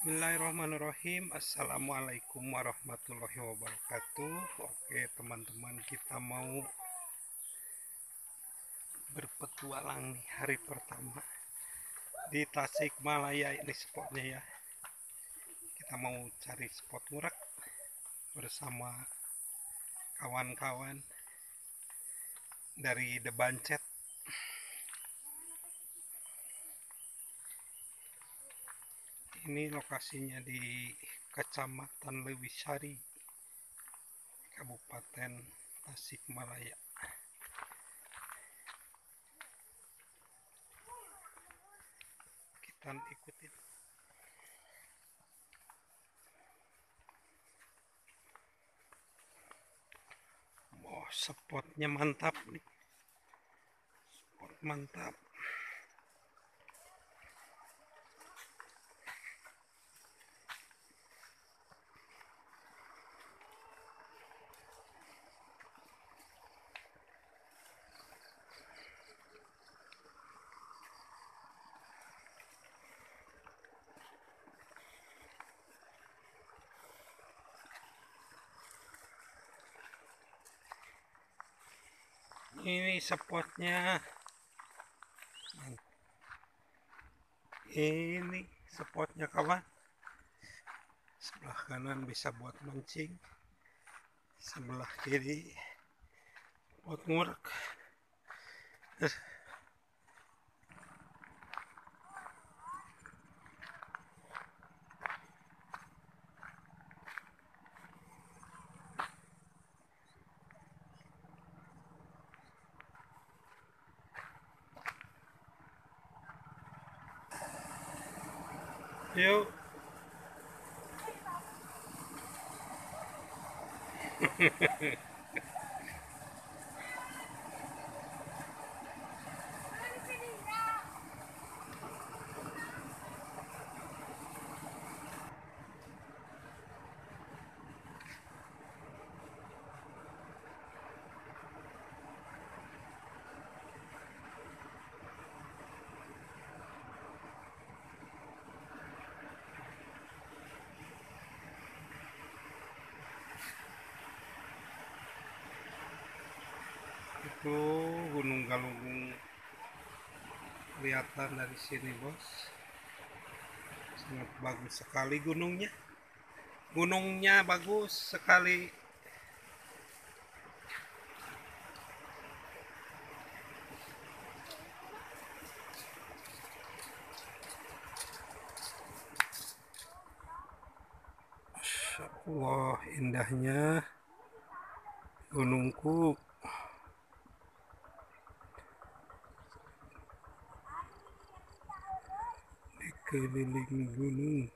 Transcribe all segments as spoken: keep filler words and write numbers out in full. Bismillahirrahmanirrahim. Assalamualaikum warahmatullahi wabarakatuh. Oke teman-teman, kita mau berpetualang nih, hari pertama di Tasikmalaya. Ini spotnya ya, kita mau cari spot ngurek bersama kawan-kawan dari The Bancet. Ini lokasinya di Kecamatan Lewisari, Kabupaten Tasikmalaya. Kita ikutin. Oh, spotnya mantap nih. Spot mantap. Ini spotnya, ini spotnya kawan. Sebelah kanan bisa buat mancing, sebelah kiri buat ngurek. Yuk. Itu Gunung Galunggung kelihatan dari sini, bos. Sangat bagus sekali gunungnya. Gunungnya bagus sekali. Masya Allah, indahnya gunungku. Keliling gunung.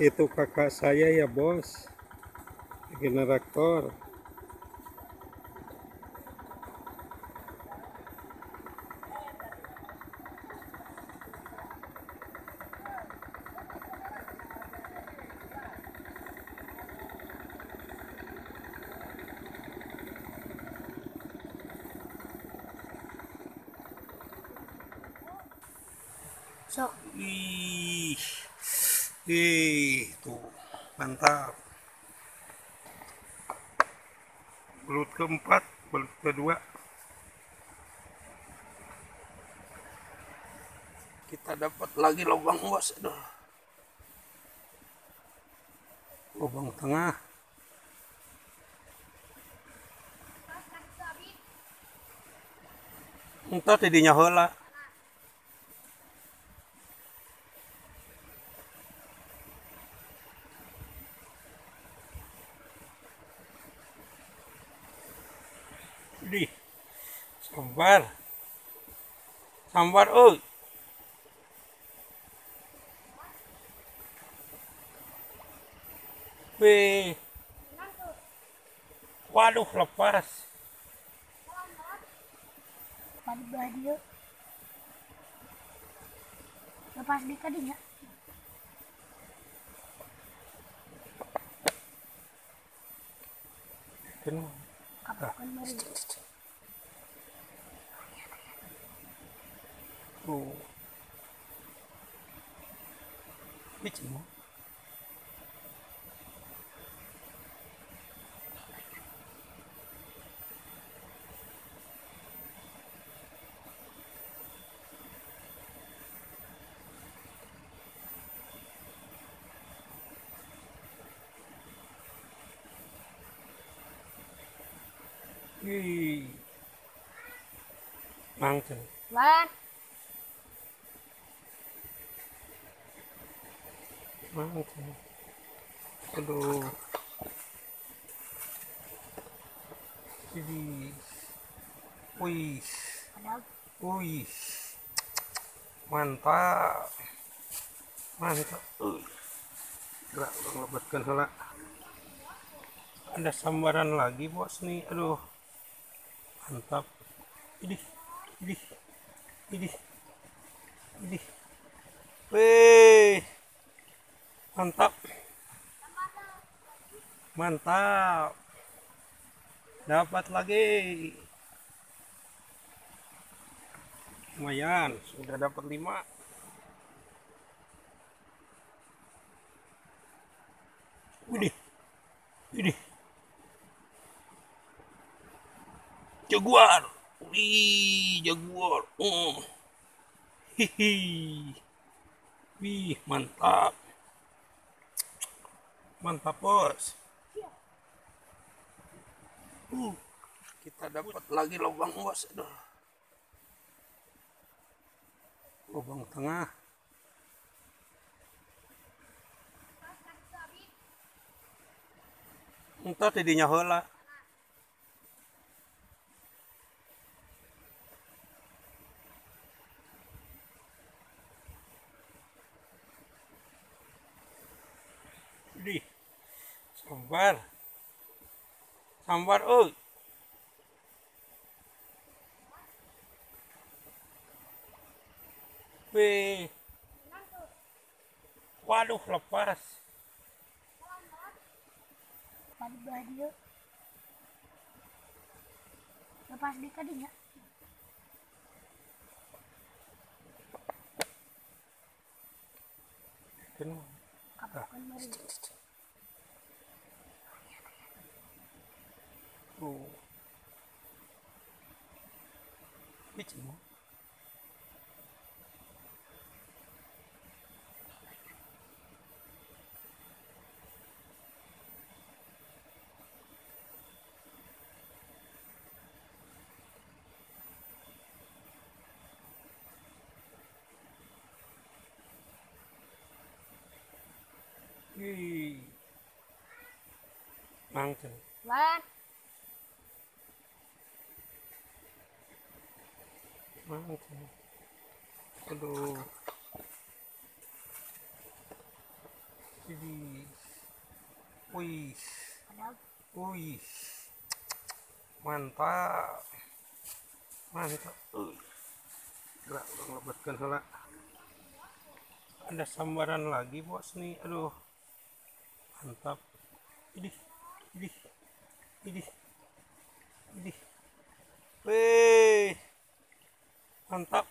Itu kakak saya ya bos, generator. So. Ih, ih, tuh mantap. Belut keempat, belut kedua. Kita dapat lagi lubang bos, aduh. Lubang tengah. Entah tidinya heula. Di sambar sambar oh weh, waduh lepas lepas di kadinya. Kenapa? Ah. Oh. Bikin. Hih, mangkuk. Wah, mangkuk. Aduh, jadi, wih, wih, mantap, mantap. Uy. Gerak lebatkan helak. Ada sambaran lagi bos nih, aduh. Mantap. Idih, idih, idih, idih. Wih, mantap, mantap. Dapat lagi. Lumayan, sudah dapat lima. Idih, idih. Jaguar, wih jaguar, oh, hihi, wih mantap, mantap bos. Uh, kita dapat lagi lubang bos, aduh, lubang tengah. Entah tidinya heula. Di sambar sambar oh wih, waduh lepas lepas di kadinya. Kenapa? Ah. Oh. Bikin. Mangkuk. Wah. Mangkuk. Aduh. Wih, wih, wih, mantap, mantap. Gerak melebatkan salah. Ada sambaran lagi bos nih, aduh, mantap. Idih, idih, idih, idih. Wih, mantap,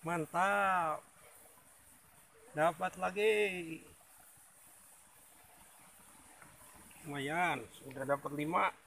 mantap. Dapat lagi, lumayan, sudah dapat lima.